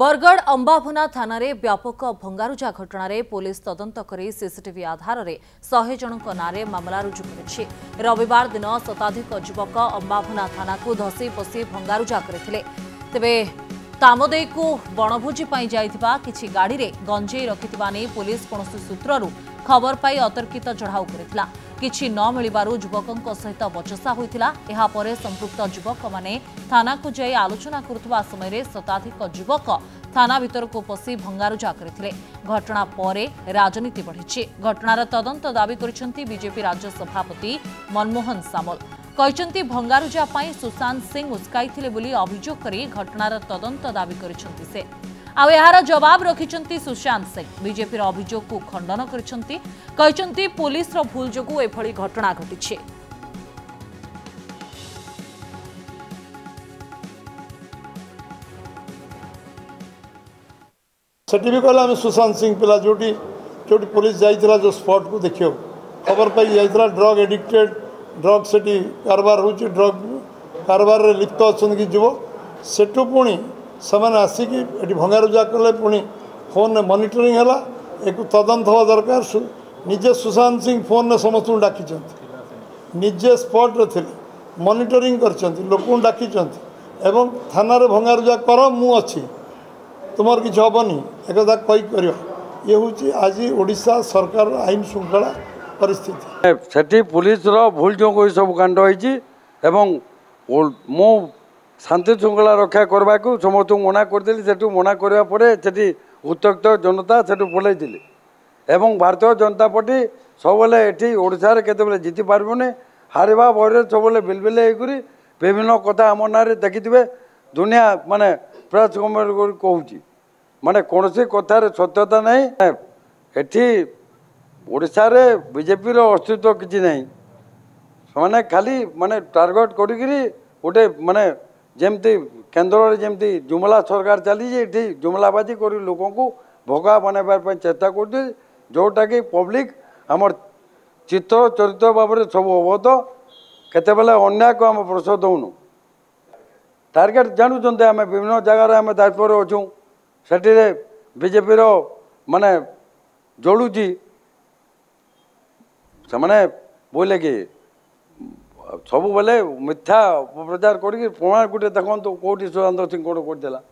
बरगढ़ अंबाभुना थाना रे व्यापक भंगारुजा घटना रे पुलिस तदंत करी सीसीटीवी आधार रे 100 जन नारे मामला रुजु करिछि। रविवार दिन शताधिक युवक अंबाभुना थाना को धसी पसी भंगारुजा करथिले। तबे तामोदे को बणभोजी पई जाइथिबा किछि गाड़ी रे गंजेई रखिथिबा नै पुलिस कोनोसी सूत्ररु खबर पाई अतर्कित चढ़ाऊ करथिला। किछि न मिलिबारु युवकों सहित बचसा होइथिला। एहा परे संपुक्त युवक माने थाना को जाई आलोचना करुवा समय शताधिक युवक थाना भितर को पसी भंगारुजा करथिले। घटना परे राजनीति बढ़िछि। घटनार तदंत दाबी करिसेंती बीजेपी राज्य सभापति मनमोहन सामल कहिसेंती भंगारुजा पई सुशांत सिंह उस्काइथिले बोली अभियोग करी घटनार तदंत दाबी करिसेंती से। आउ यार जवाब रखिंट सुशांत सिंह बीजेपी अभियोग को खंडन कर पुलिस भूल जो एभली घटना घटी। से कहला सुशांत सिंह पिला जोटी जोटी पुलिस जाइला जो स्पॉट को देखियो खबर पाई जाइला ड्रग एडिक्टेड ड्रग से कारबार हो ड्रग कारबार लिप्त अच्छा कि युवक सेठू पुणी से आसिकी ये भंगारुजा कले पुणी फोन मॉनिटरिंग है एक तदंत हवा दरकार। निजे सुशांत सिंह फोन में समस्त डाकि निजे स्पट्रे थे मॉनिटरिंग कर डाकि थाना भंगारुजा कर मु अच्छी तुमर कि हेनी एक कथा कही कर ये हूँ आज ओडिशा सरकार आईन श्रृंखला परिस्थिति से पुलिस भूल जो ये सब कांड हो मु शांति श्रृंखला रक्षा करवा को समस्त मना करदे से मना करवाई उत्त्यक्त जनता से पलैली एवं भारतीय जनता पार्टी सबले ये ओडार के जीति पार्बनी हारवा भय सबले बिलबिल होकर विभिन्न कथा आम ना देखिथे दुनिया माने प्रेस कमेटी कहूँ माने कौन सी कथार सत्यता नहीं। ये ओडार बीजेपी अस्तित्व किसी ना मैंने खाली माने टार्गेट करी गोटे माने जमती केन्द्र जमती जुमला सरकार चली जुमलाबाजी कर लोक भगा बनवाई चेष्टा कर जोटा कि पब्लिक आम चित्र चरित्र भाव सब अवगत केतबले अन्याय को आम प्रश्रय दौनु टार्गेट जानूं आम विभिन्न जगार आम दायित्वर अच्छू से बीजेपी माने जोड़ूची से बोले कि सबुबले मिथ्या प्रचार करके प्रमाण गोटे देखो कौटी सुशांत सिंह कौन कर।